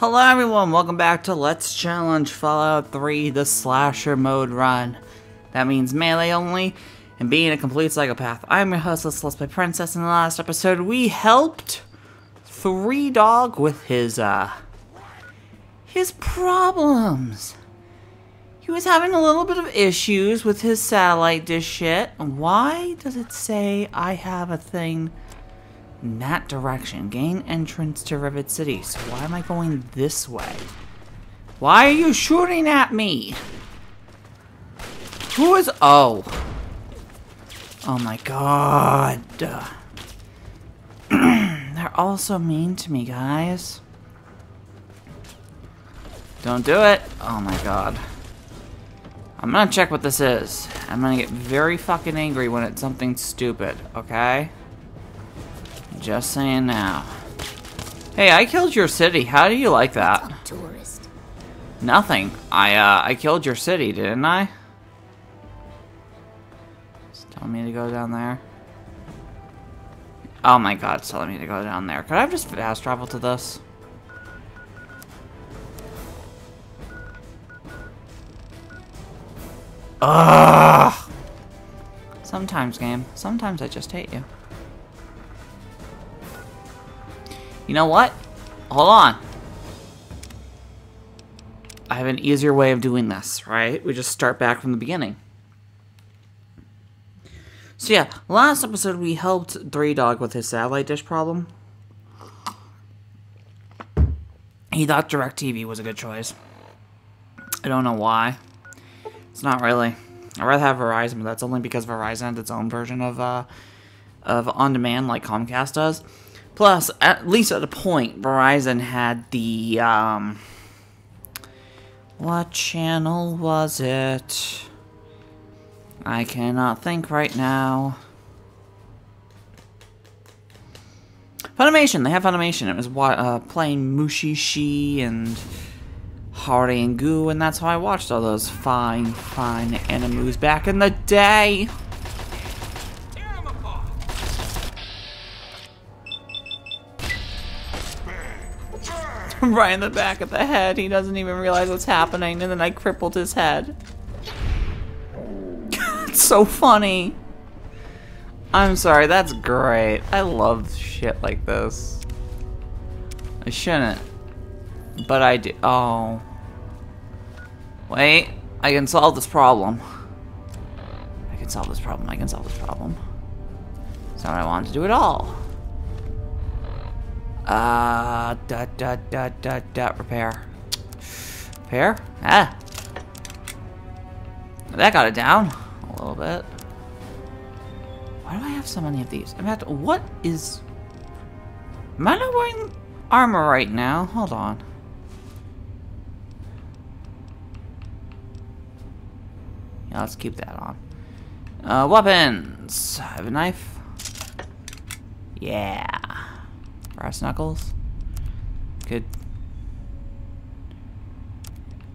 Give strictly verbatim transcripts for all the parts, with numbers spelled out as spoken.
Hello everyone, welcome back to Let's Challenge Fallout three, the slasher mode run. That means melee only, and being a complete psychopath. I'm your host, Let's Play Princess. In the last episode, we helped Three Dog with his, uh, his problems. He was having a little bit of issues with his satellite dish shit. Why does it say I have a thing in that direction? Gain entrance to Rivet City. So why am I going this way? Why are you shooting at me? Who is... Oh. Oh my god. They're all so mean to me, guys. Don't do it. Oh my god. I'm gonna check what this is. I'm gonna get very fucking angry when it's something stupid, okay? Just saying now. Hey, I killed your city. How do you like that? Tourist. Nothing. I uh, I killed your city, didn't I? It's telling me to go down there. Oh my god, it's telling me to go down there. Could I just fast travel to this? Ugh. Sometimes, game. Sometimes I just hate you. You know what? Hold on. I have an easier way of doing this, right? We just start back from the beginning. So yeah, last episode we helped Three Dog with his satellite dish problem. He thought DirecTV was a good choice. I don't know why. It's not really. I'd rather have Verizon, but that's only because Verizon has its own version of, uh, of on-demand like Comcast does. Plus, at least at a point, Verizon had the, um, what channel was it? I cannot think right now. Funimation, they have Funimation. It was uh, playing Mushishi and Haringu, and that's how I watched all those fine, fine animes back in the day. Right in the back of the head. He doesn't even realize what's happening, and then I crippled his head. It's so funny. I'm sorry, that's great. I love shit like this. I shouldn't, but I do. Oh. Wait, I can solve this problem. I can solve this problem. I can solve this problem. It's not what I wanted to do at all. Uh, da da da da da. Repair. Repair? Ah. That got it down a little bit. Why do I have so many of these? I'm at. What is? Am I not wearing armor right now? Hold on. Yeah, let's keep that on. Uh, weapons. I have a knife. Yeah. Brass knuckles. Good.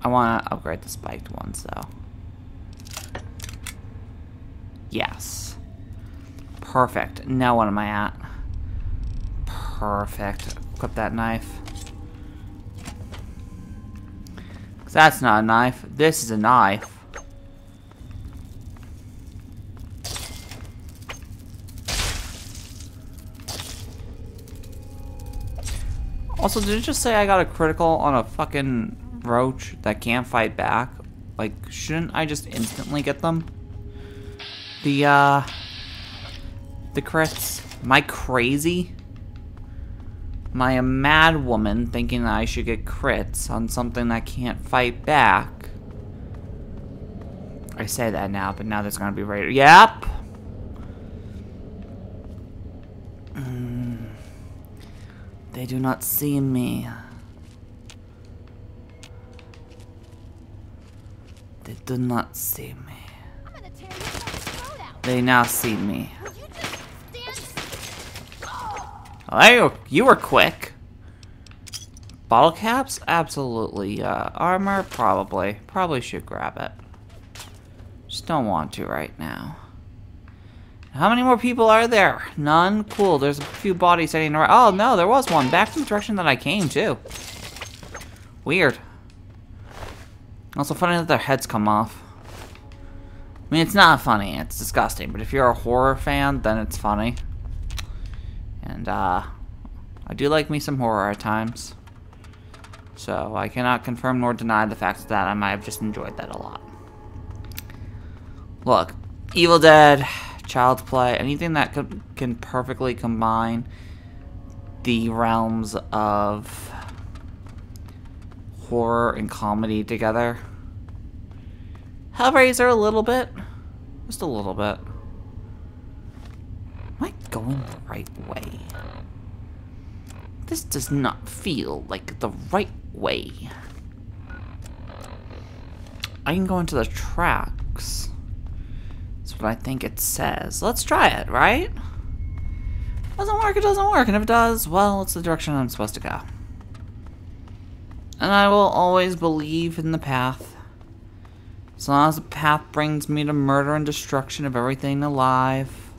I want to upgrade the spiked ones, though. Yes. Perfect. Now what am I at? Perfect. Clip that knife. 'Cause that's not a knife. This is a knife. Also, did it just say I got a critical on a fucking roach that can't fight back? Like, shouldn't I just instantly get them? The, uh... The crits. Am I crazy? Am I a mad woman thinking that I should get crits on something that can't fight back? I say that now, but now there's gonna be right... Yep! They do not see me. They do not see me. I'm gonna tear your throat out. They now see me. Oh, you, you were quick. Bottle caps? Absolutely. Uh, armor? Probably. Probably should grab it. Just don't want to right now. How many more people are there? None? Cool, there's a few bodies sitting around. Oh no, there was one. Back to the direction that I came, too. Weird. Also funny that their heads come off. I mean, it's not funny, it's disgusting, but if you're a horror fan, then it's funny. And, uh, I do like me some horror at times. So, I cannot confirm nor deny the fact that I might have just enjoyed that a lot. Look, Evil Dead, Child's Play, anything that could, can perfectly combine the realms of horror and comedy together. Hellraiser a little bit. Just a little bit. Am I going the right way? This does not feel like the right way. I can go into the tracks. That's what I think it says. Let's try it, right? Doesn't work, it doesn't work. And if it does, well, it's the direction I'm supposed to go. And I will always believe in the path. As long as the path brings me to murder and destruction of everything alive.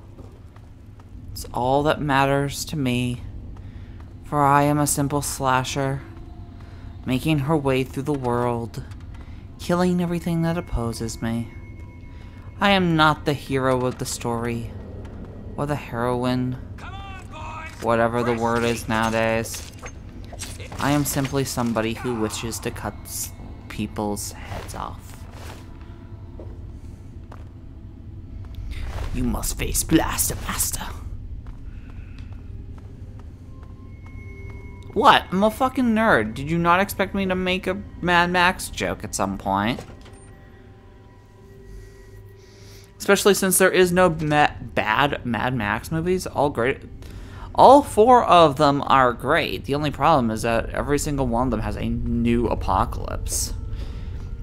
It's all that matters to me. For I am a simple slasher, making her way through the world, killing everything that opposes me. I am not the hero of the story, or the heroine, whatever the word is nowadays. I am simply somebody who wishes to cut people's heads off. You must face Blaster Blaster. What? I'm a fucking nerd. Did you not expect me to make a Mad Max joke at some point? Especially since there is no ma- bad Mad Max movies. All great. All four of them are great. The only problem is that every single one of them has a new apocalypse.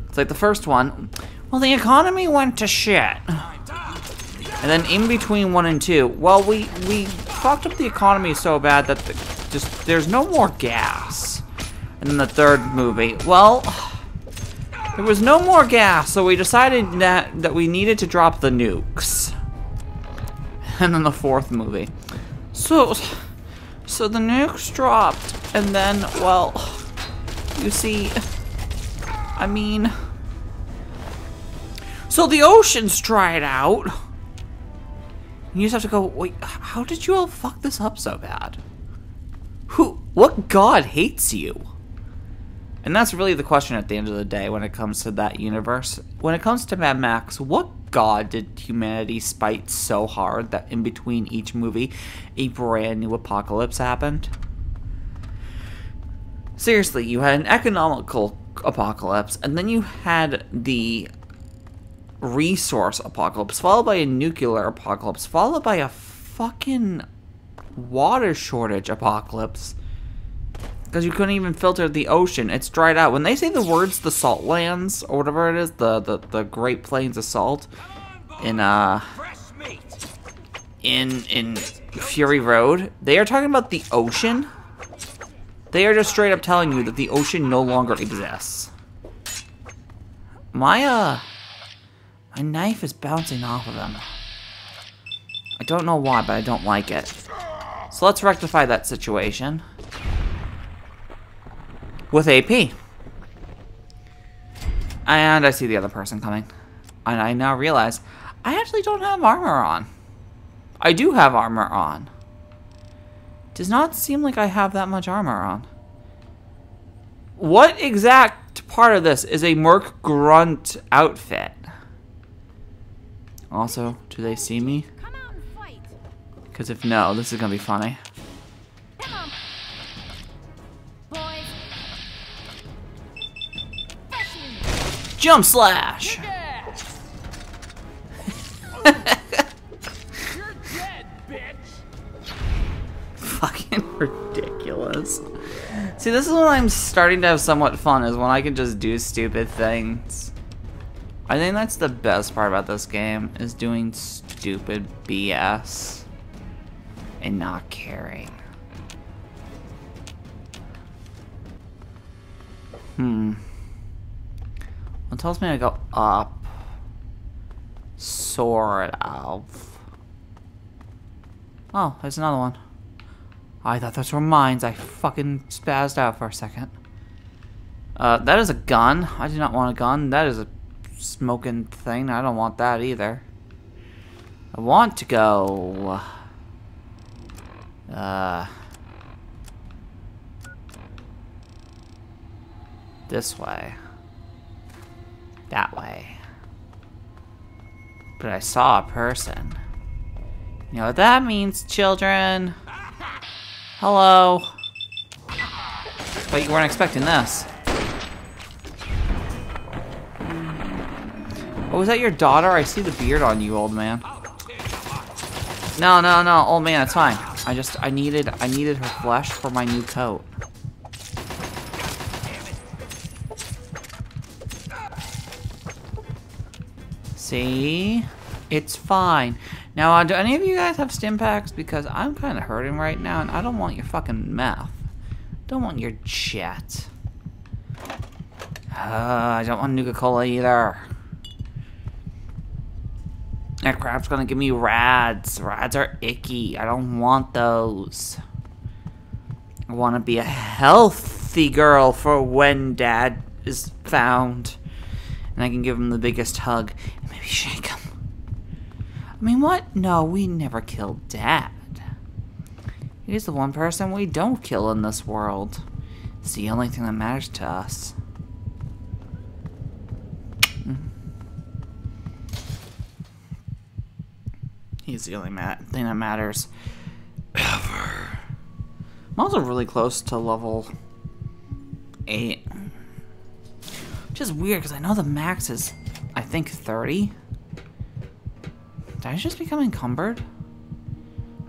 It's like the first one. Well, the economy went to shit. And then in between one and two, well, we we fucked up the economy so bad that the, just there's no more gas. And then the third movie, well, there was no more gas, so we decided that that we needed to drop the nukes. And then the fourth movie, so so the nukes dropped, and then, well, you see, I mean, so the oceans dried out. You just have to go, wait, how did you all fuck this up so bad? Who, what god hates you? And that's really the question at the end of the day when it comes to that universe. When it comes to Mad Max, what god did humanity spite so hard that in between each movie, a brand new apocalypse happened? Seriously, you had an economical apocalypse, and then you had the resource apocalypse, followed by a nuclear apocalypse, followed by a fucking water shortage apocalypse. Because you couldn't even filter the ocean. It's dried out. When they say the words, the salt lands, or whatever it is, the, the, the Great Plains of Salt, in, uh, in, in Fury Road, they are talking about the ocean. They are just straight up telling you that the ocean no longer exists. My, uh... My knife is bouncing off of them. I don't know why, but I don't like it. So let's rectify that situation. With A P. And I see the other person coming. And I now realize I actually don't have armor on. I do have armor on. Does not seem like I have that much armor on. What exact part of this is a Merc Grunt outfit? Also, do they see me? Because if no, this is gonna be funny. Come on, jump slash! You're dead. You're dead, bitch. Fucking ridiculous. See, this is when I'm starting to have somewhat fun, is when I can just do stupid things. I think that's the best part about this game, is doing stupid B S and not caring. Hmm. Well, it tells me to go up. Sort of. Oh, there's another one. I thought those were mines. I fucking spazzed out for a second. Uh, that is a gun. I do not want a gun. That is a smoking thing. I don't want that either. I want to go... Uh... This way. That way. But I saw a person. You know what that means, children? Hello. But you weren't expecting this. Oh, is that your daughter? I see the beard on you, old man. No, no, no, old man, it's fine. I just, I needed, I needed her flesh for my new coat. See? It's fine. Now, uh, do any of you guys have Stimpaks? Because I'm kind of hurting right now, and I don't want your fucking meth. Don't want your jet. Uh, I don't want Nuka-Cola either. That crap's gonna give me rads. Rads are icky. I don't want those. I want to be a healthy girl for when Dad is found. And I can give him the biggest hug. And maybe shake him. I mean, what? No, we never killed Dad. He's the one person we don't kill in this world. It's the only thing that matters to us. He's the only ma thing that matters. Ever. I'm also really close to level eight. Which is weird, because I know the max is, I think, thirty. Did I just become encumbered?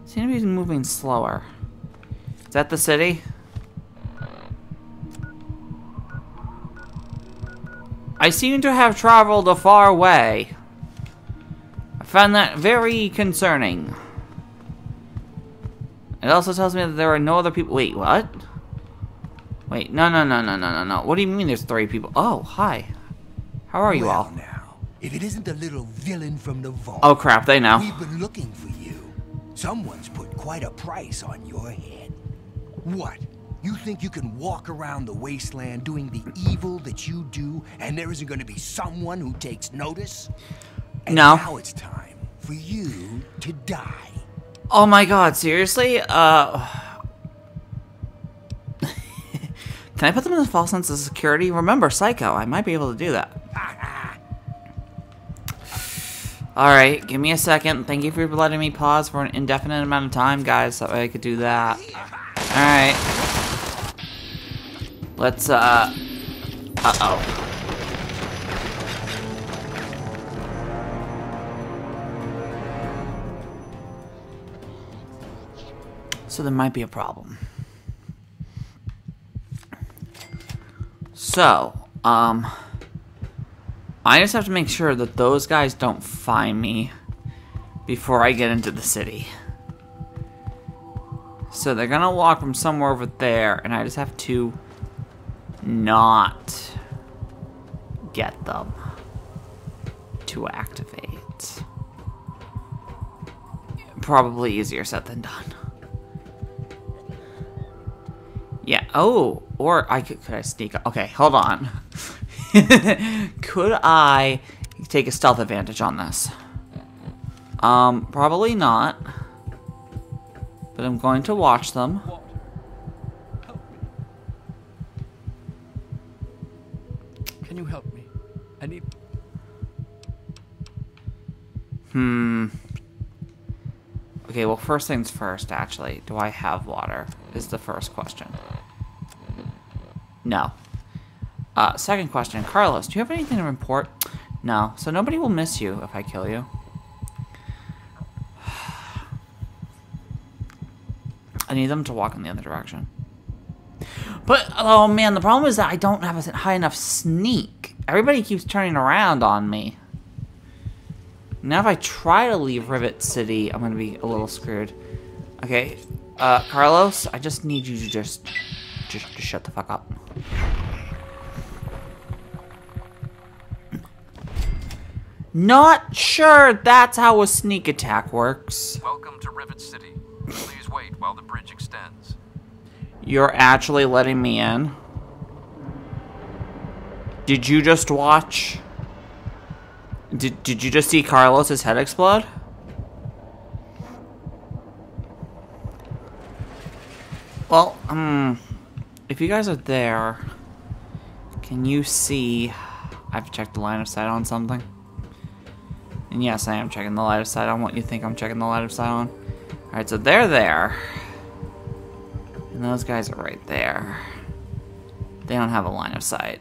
Seem to be moving slower. Is that the city? I seem to have traveled a far way. I found that very concerning. It also tells me that there are no other people. Wait, what? Wait, no, no, no, no, no, no, no. What do you mean there's three people? Oh, hi. How are you all? Now. If it isn't the little villain from the vault. Oh crap, they know. We've been looking for you. Someone's put quite a price on your head. What? You think you can walk around the wasteland doing the evil that you do and there isn't going to be someone who takes notice? And no. Now it's time for you to die. Oh my god, seriously? Uh Can I put them in a false sense of security? Remember Psycho, I might be able to do that. Alright, give me a second. Thank you for letting me pause for an indefinite amount of time, guys, so I could do that. Alright. Let's, uh... Uh-oh. So there might be a problem. So, um... I just have to make sure that those guys don't find me before I get into the city. So they're gonna walk from somewhere over there, and I just have to not get them to activate. Probably easier said than done. Yeah, oh, or I could, could I sneak up? Okay, hold on. Could I take a stealth advantage on this? Um, probably not. But I'm going to watch them. Can you help me? I need. Hmm. Okay, well, first things first, actually. Do I have water? Is the first question. No. Uh, second question, Carlos, do you have anything to report? No, so nobody will miss you if I kill you. I need them to walk in the other direction. But, oh man, the problem is that I don't have a high enough sneak. Everybody keeps turning around on me. Now if I try to leave Rivet City, I'm gonna be a little screwed. Okay, uh, Carlos, I just need you to just, just, just shut the fuck up. Not sure that's how a sneak attack works. Welcome to Rivet City. Please wait while the bridge extends. You're actually letting me in? Did you just watch? Did, did you just see Carlos's head explode? Well, um, if you guys are there, can you see? I've checked the line of sight on something. And yes, I am checking the line of sight on what you think I'm checking the line of sight on. Alright, so they're there. And those guys are right there. They don't have a line of sight.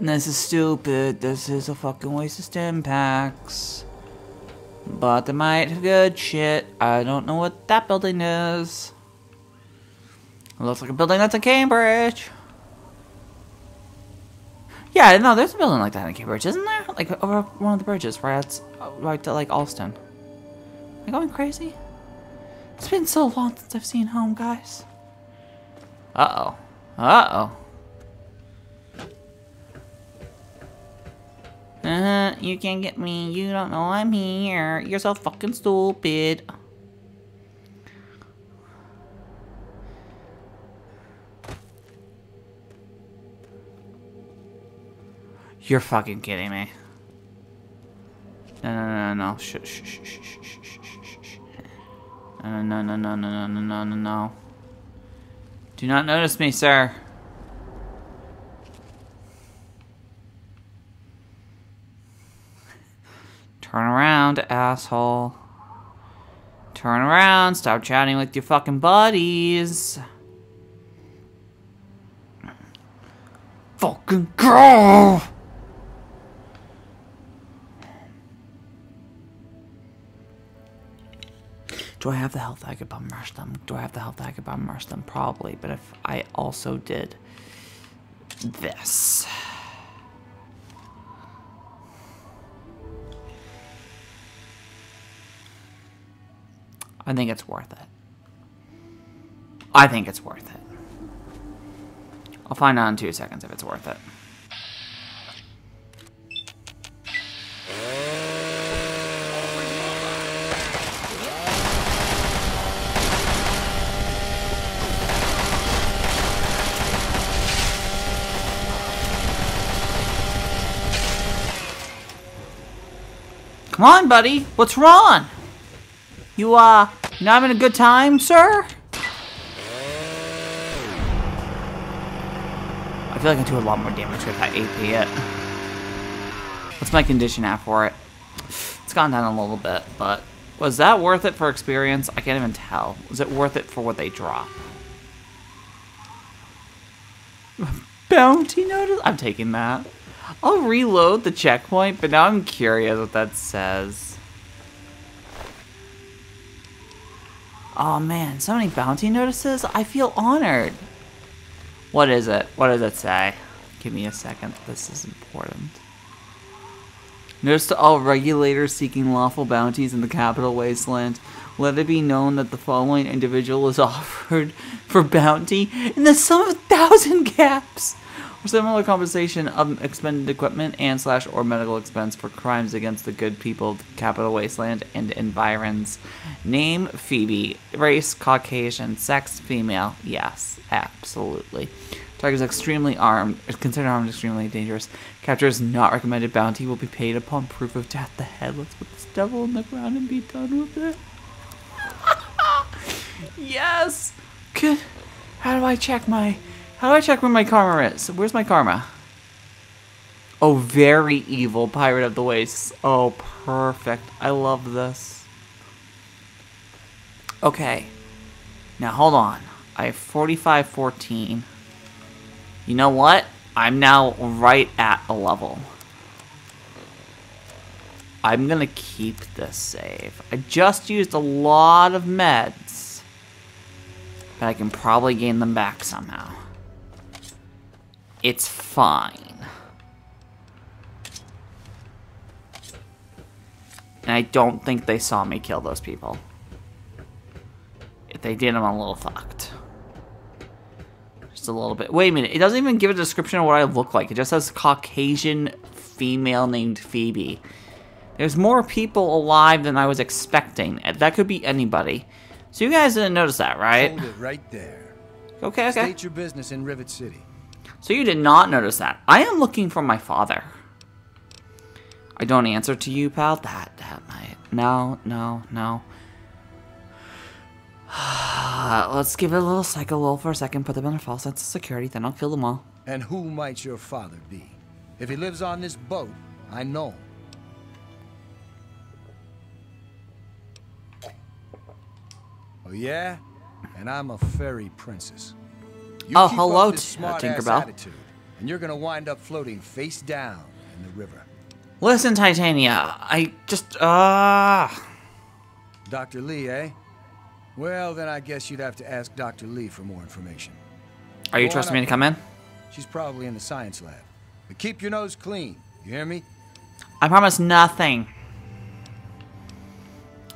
This is stupid. This is a fucking waste of Stimpaks. But they might have good shit. I don't know what that building is. It looks like a building that's in Cambridge. Yeah, no, there's a building like that in Cambridge, isn't there? Like over one of the bridges, right? It's right to like Allston. Am I going crazy? It's been so long since I've seen home, guys. Uh oh. Uh oh. Uh-huh, you can't get me, you don't know I'm here, you're so fucking stupid. You're fucking kidding me. No, no, no, no, shh, shh, shh, shh, shh, shh, shh. No, no, no, no, no, no, no, no, no. Do not notice me, sir. Turn around, asshole. Turn around, stop chatting with your fucking buddies. Fucking go! Do I have the health I could bum rush them? Do I have the health I could bum rush them? Probably, but if I also did this. I think it's worth it. I think it's worth it. I'll find out in two seconds if it's worth it. Come on, buddy. What's wrong? You, uh, you not having a good time, sir? I feel like I do a lot more damage with that A P yet. What's my condition at for it? It's gone down a little bit, but was that worth it for experience? I can't even tell. Was it worth it for what they drop? Bounty notice? I'm taking that. I'll reload the checkpoint, but now I'm curious what that says. Oh man, so many bounty notices. I feel honored. What is it? What does it say? Give me a second. This is important. Notice to all regulators seeking lawful bounties in the Capital Wasteland. Let it be known that the following individual is offered for bounty in the sum of a thousand caps. Or similar compensation of expended equipment and slash or medical expense for crimes against the good people of the Capital Wasteland and environs. Name, Phoebe. Race, Caucasian. Sex, female. Yes, absolutely. Target is extremely armed. Considered armed extremely dangerous. Capture is not recommended. Bounty will be paid upon proof of death. The head. Let's put this devil in the ground and be done with it. Yes! Good. How do I check my... How do I check where my karma is? Where's my karma? Oh, very evil pirate of the wastes. Oh, perfect. I love this. Okay. Now, hold on. I have forty-five fourteen. You know what? I'm now right at a level. I'm gonna keep this save. I just used a lot of meds. But I can probably gain them back somehow. It's fine. And I don't think they saw me kill those people. If they did, I'm a little fucked. Just a little bit. Wait a minute. It doesn't even give a description of what I look like. It just says Caucasian female named Phoebe. There's more people alive than I was expecting. That could be anybody. So you guys didn't notice that, right? Hold it right there. Okay, okay. State your business in Rivet City. So you did not notice that. I am looking for my father. I don't answer to you, pal. That, that might... No, no, no. Let's give it a little psycho lull for a second, put them in a false sense of security, then I'll kill them all. And who might your father be? If he lives on this boat, I know him. Oh, yeah? And I'm a fairy princess. You oh, hello, Tinkerbell. Attitude, and you're going to wind up floating face down in the river. Listen, Titania, I just, uh... Doctor Lee, eh? Well, then I guess you'd have to ask Doctor Lee for more information. Are you Go trusting me to come in? She's probably in the science lab. But keep your nose clean, you hear me? I promise nothing.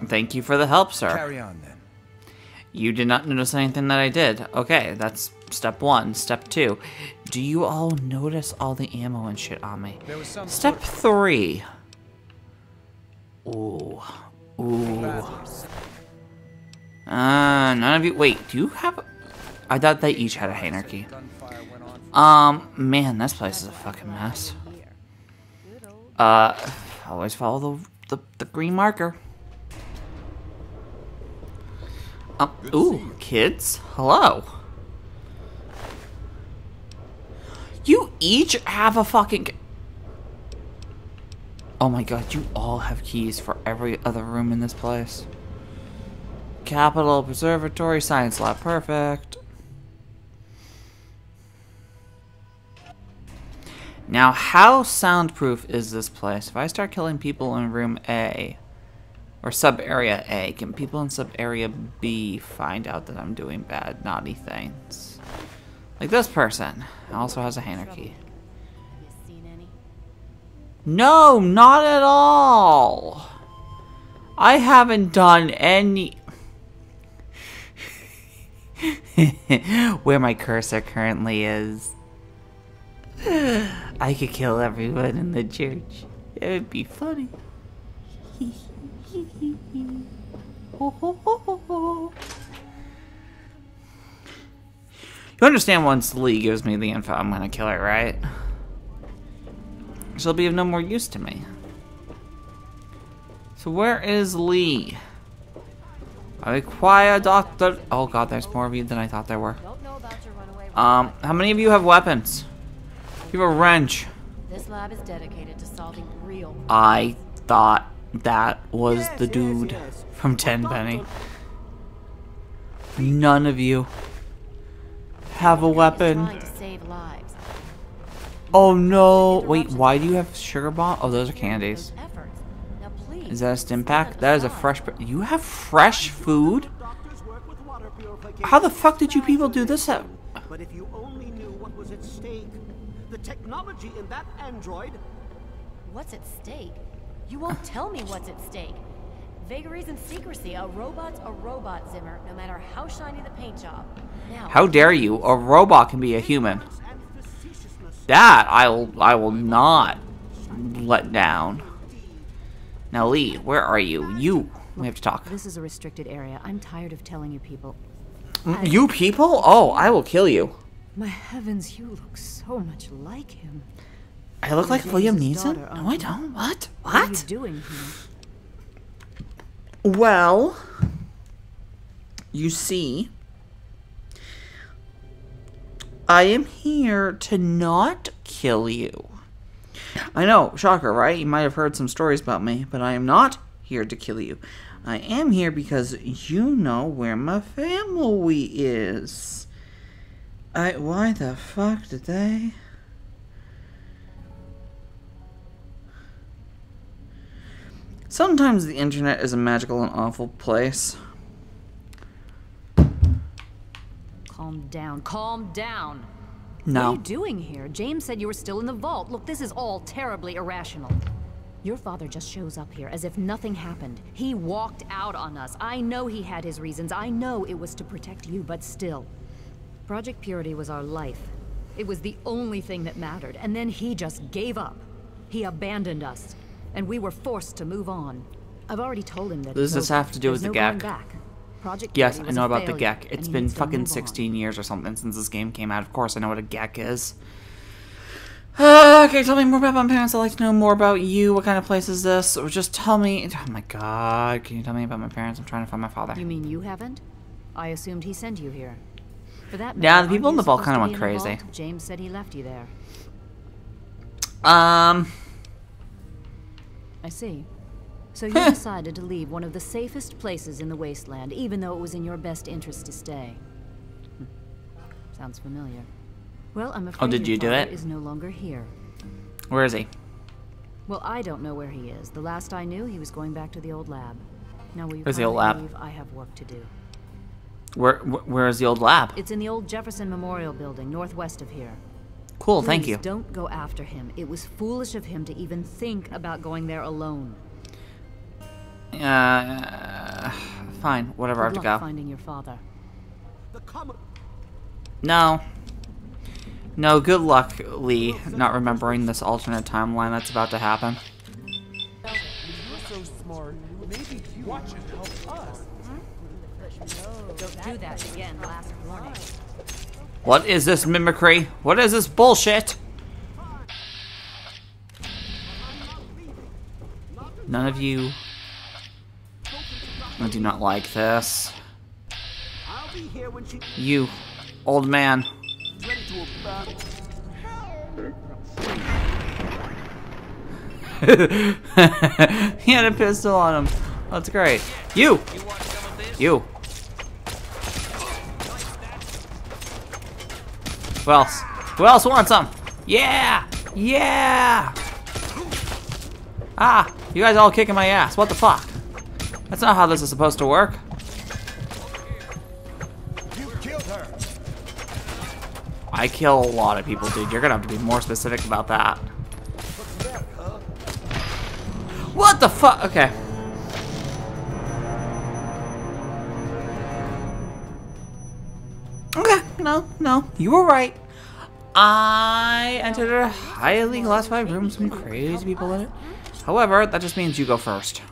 Thank you for the help, sir. Carry on, then. You did not notice anything that I did. Okay, that's step one. Step two. Do you all notice all the ammo and shit on me? Step three. Ooh. Ooh. Uh, none of you. Wait, do you have... I thought they each had a hanger key. Um, man, this place is a fucking mess. Uh, always follow the, the, the green marker. Um, ooh, kids, hello. You each have a fucking... Oh my god, you all have keys for every other room in this place. Capital, Observatory, Science Lab, perfect. Now, how soundproof is this place? If I start killing people in room A... or sub-area A. Can people in sub-area B find out that I'm doing bad, naughty things? Like this person also has a hanger key. No, not at all! I haven't done any... Where my cursor currently is. I could kill everyone in the church. It would be funny. You understand once Lee gives me the info, I'm gonna kill her, right? She'll be of no more use to me. So where is Lee? I require Doctor... Oh god, there's more of you than I thought there were. Um, how many of you have weapons? You have a wrench. This lab is dedicated to solving real problems. I thought... That was yes, the dude yes, yes. from Tenpenny. None of you have a weapon. Oh no! Wait, why do you have sugar bomb? Oh, those are candies. Is that a Stimpak? That is a fresh. You have fresh food? How the fuck did you people do this at? But if you only knew what was at stake, the technology in that android. What's at stake? You won't tell me what's at stake. Vagaries and secrecy. A robot's a robot, Zimmer, no matter how shiny the paint job. Now, how dare you? A robot can be a human. That I will, I will not let down. Now, Lee, where are you? You. We have to talk. This is a restricted area. I'm tired of telling you people. I... You people? Oh, I will kill you. My heavens, you look so much like him. I look like Liam Neeson? No, I don't. What? What? What are you doing here? Well, you see, I am here to not kill you. I know, shocker, right? You might have heard some stories about me, but I am not here to kill you. I am here because you know where my family is. I. Why the fuck did they... Sometimes the internet is a magical and awful place. Calm down, calm down. No. What are you doing here? James said you were still in the vault. Look, this is all terribly irrational. Your father just shows up here as if nothing happened. He walked out on us. I know he had his reasons. I know it was to protect you, but still. Project Purity was our life. It was the only thing that mattered. And then he just gave up. He abandoned us. And we were forced to move on. I've already told him that. Does this have to do with the G E C? Project yes, I know about failure, the G E C. It's been fucking sixteen on. years or something since this game came out. Of course, I know what a G E C is. Uh, okay, tell me more about my parents. I'd like to know more about you. What kind of place is this? Or just tell me... Oh my god, can you tell me about my parents? I'm trying to find my father. You mean you haven't? I assumed he sent you here. For that matter, yeah, the people in the vault kind of went crazy. Vault? James said he left you there. Um... I see. So you decided to leave one of the safest places in the wasteland, even though it was in your best interest to stay. Hm. Sounds familiar. Well, I'm afraid oh, did your you do it? Is no longer here. Where is he? Well, I don't know where he is. The last I knew, he was going back to the old lab. Now, will you Where's the old lab? Leave? I have work to do. Where, where is the old lab? It's in the old Jefferson Memorial building, northwest of here. Cool, Please thank you. Don't go after him. It was foolish of him to even think about going there alone. Uh, uh fine, whatever. Good I have luck to go. Finding your father. No. No, good luck, Lee, not remembering this alternate timeline that's about to happen. You're so smart. Maybe you watch and help us. Don't do that again, last warning. What is this mimicry? What is this bullshit? None of you. I do not like this. You, old man. He had a pistol on him. That's great. You! You! Who else? Who else wants some? Yeah! Yeah! Ah! You guys are all kicking my ass. What the fuck? That's not how this is supposed to work. You killed her. I kill a lot of people, dude. You're gonna have to be more specific about that. What the fuck? Okay. Okay, no, no. You were right. I entered a highly classified room, some crazy people in it. However, that just means you go first.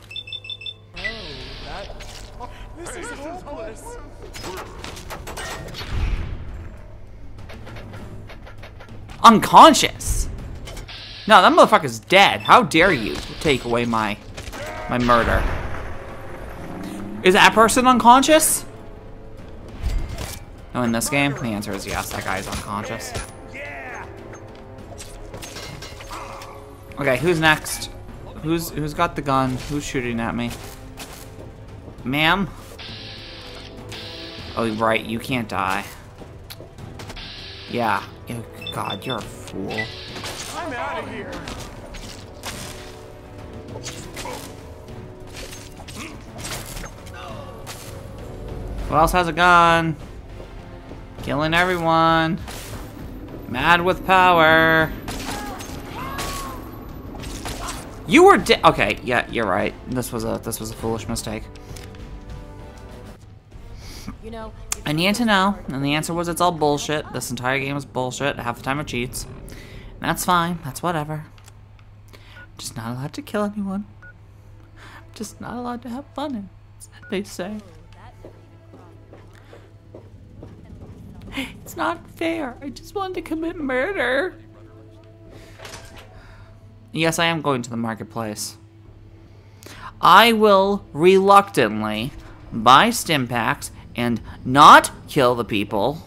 Unconscious? No, that motherfucker's dead. How dare you take away my my murder? Is that person unconscious? No, in this game, the answer is yes. That guy's unconscious. Okay, who's next? Who's who's got the gun? Who's shooting at me? Ma'am? Oh, right. You can't die. Yeah. Oh, God, you're a fool. I'm out of here. Who else has a gun? Killing everyone. Mad with power. You were dead. Okay, yeah, you're right. This was a this was a foolish mistake. You know, I need to know, and the answer was it's all bullshit. This entire game is bullshit. Half the time it cheats. And that's fine. That's whatever. I'm just not allowed to kill anyone. I'm just not allowed to have fun in it, they say. It's not fair. I just wanted to commit murder. Yes, I am going to the marketplace. I will reluctantly buy Stimpaks and not kill the people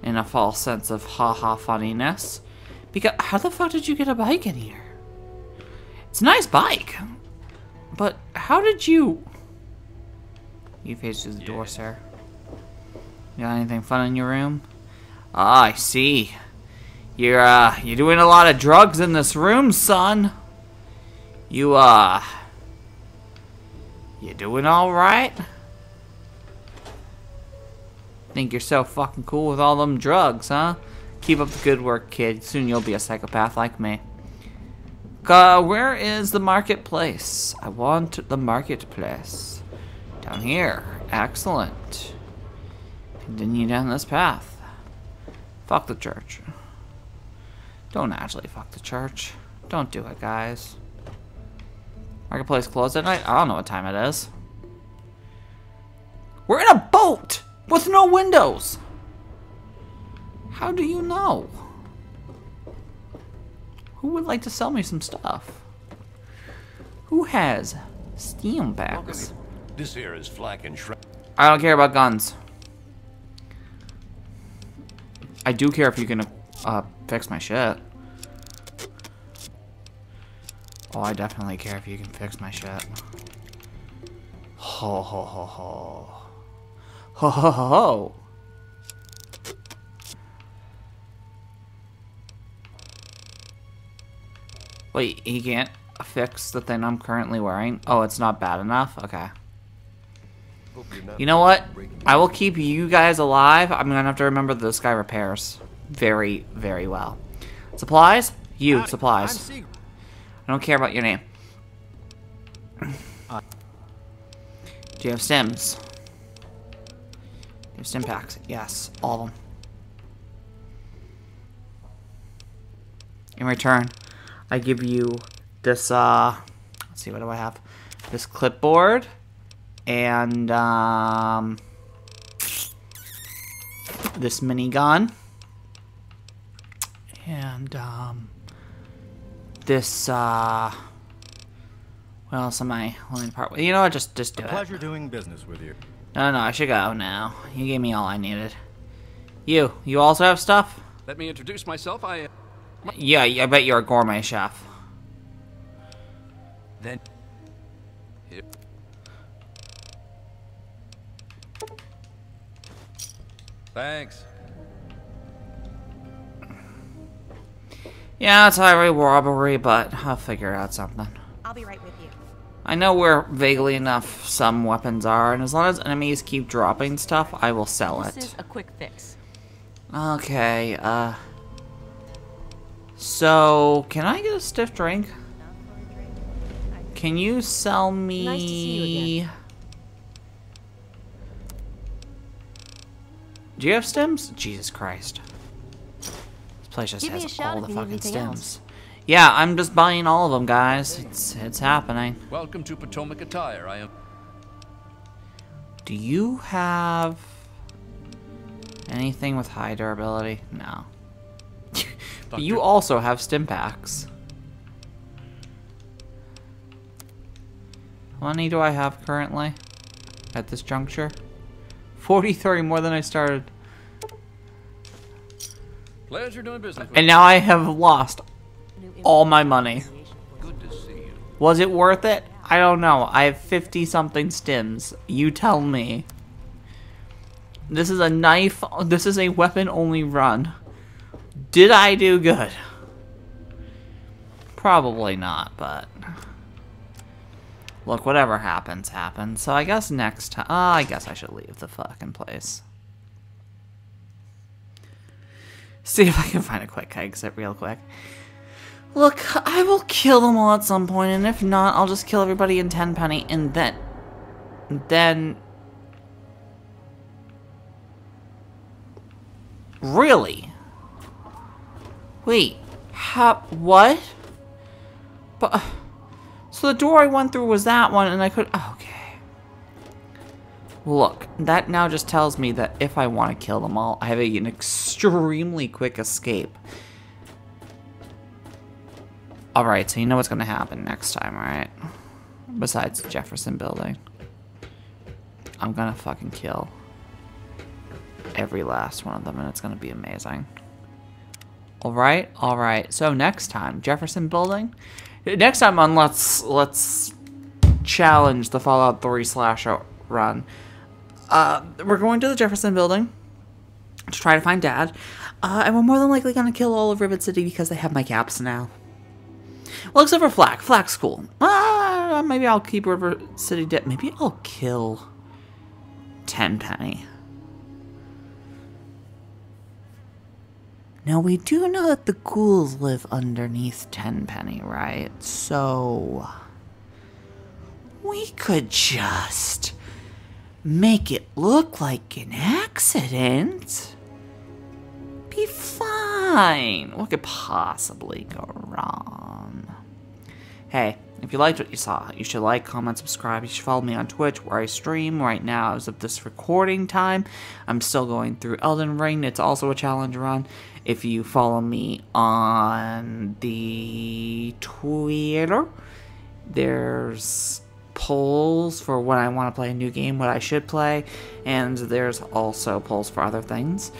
in a false sense of haha funniness. Because how the fuck did you get a bike in here? It's a nice bike, but how did you? You face through the door, yeah. Sir. You got anything fun in your room? Ah, I see. You're uh, you're doing a lot of drugs in this room, son. You uh, you doing all right? Think you're so fucking cool with all them drugs, huh? Keep up the good work, kid. Soon you'll be a psychopath like me. Uh, where is the marketplace? I want the marketplace. Down here. Excellent. Continue down this path. Fuck the church. Don't actually fuck the church. Don't do it, guys. Marketplace closed at night? I don't know what time it is. We're in a boat with no windows. How do you know? Who would like to sell me some stuff? Who has Stimpaks? This here is flak and shred. I don't care about guns. I do care if you can uh, fix my shit. Oh, I definitely care if you can fix my shit. Ho ho ho ho. Ho ho ho ho. Wait, he can't fix the thing I'm currently wearing? Oh, it's not bad enough? Okay. You know what? I will keep you guys alive. I'm gonna have to remember this guy repairs very, very well. Supplies? You, supplies. I don't care about your name. Do you have stims? Do you have Stimpaks? Yes, all of them. In return, I give you this, uh, let's see, what do I have? This clipboard. And, um, this minigun. And, um, this, uh, what else am I holding apart? You know what, just, just do it. Pleasure doing business with you. No, no, I should go now. You gave me all I needed. You, you also have stuff? Let me introduce myself, I... My yeah, I bet you're a gourmet chef. Then... Thanks. Yeah, it's highway robbery, but I'll figure out something. I'll be right with you. I know where vaguely enough some weapons are, and as long as enemies keep dropping stuff, I will sell it. This is a quick fix. Okay, uh... so, can I get a stiff drink? Can you sell me... Nice to see you again. Do you have stims? Jesus Christ. This place just has all the fucking stims. Else. Yeah, I'm just buying all of them, guys. It's it's happening. Welcome to Potomac Attire. I am. Do you have anything with high durability? No. But you also have Stimpaks. How many do I have currently at this juncture? forty-three, more than I started. Pleasure doing business. And now I have lost all my money. Good to see you. Was it worth it? I don't know. I have fifty something stims. You tell me. This is a knife. This is a weapon only run. Did I do good? Probably not, but... Look, whatever happens, happens. So I guess next time... Uh, I guess I should leave the fucking place. See if I can find a quick exit real quick. Look, I will kill them all at some point, and if not, I'll just kill everybody in Tenpenny, and then... Then... Really? Wait. How... What? But... So the door I went through was that one, and I could... Okay. Look, that now just tells me that if I want to kill them all, I have a, an extremely quick escape. Alright, so you know what's going to happen next time, alright? Besides the Jefferson building. I'm going to fucking kill every last one of them, and it's going to be amazing. Alright, alright. So next time, Jefferson building... Next time on Let's Let's Challenge the Fallout three slasher run, uh, we're going to the Jefferson building to try to find Dad, uh, and we're more than likely going to kill all of Rivet City because they have my caps now. Well, except for Flak. Flak's cool. Uh, maybe I'll keep Rivet City dead. Maybe I'll kill Tenpenny. Now, we do know that the ghouls live underneath Tenpenny, right? So... we could just... make it look like an accident. Be fine. What could possibly go wrong? Hey, If you liked what you saw, you should like, comment, subscribe. You should follow me on Twitch, where I stream right now as of this recording time. I'm still going through Elden Ring. It's also a challenge run. If you follow me on the Twitter, there's polls for when I want to play a new game, what I should play, and there's also polls for other things.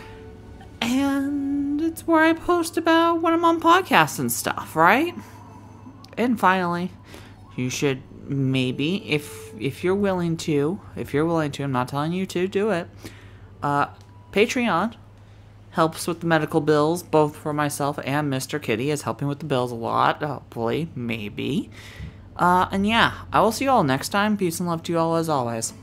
And it's where I post about when I'm on podcasts and stuff, right? And finally, you should maybe, if if you're willing to, if you're willing to, I'm not telling you to do it, uh, Patreon helps with the medical bills, both for myself and Mister Kitty is helping with the bills a lot, hopefully, maybe. Uh, and yeah, I will see you all next time. Peace and love to you all as always.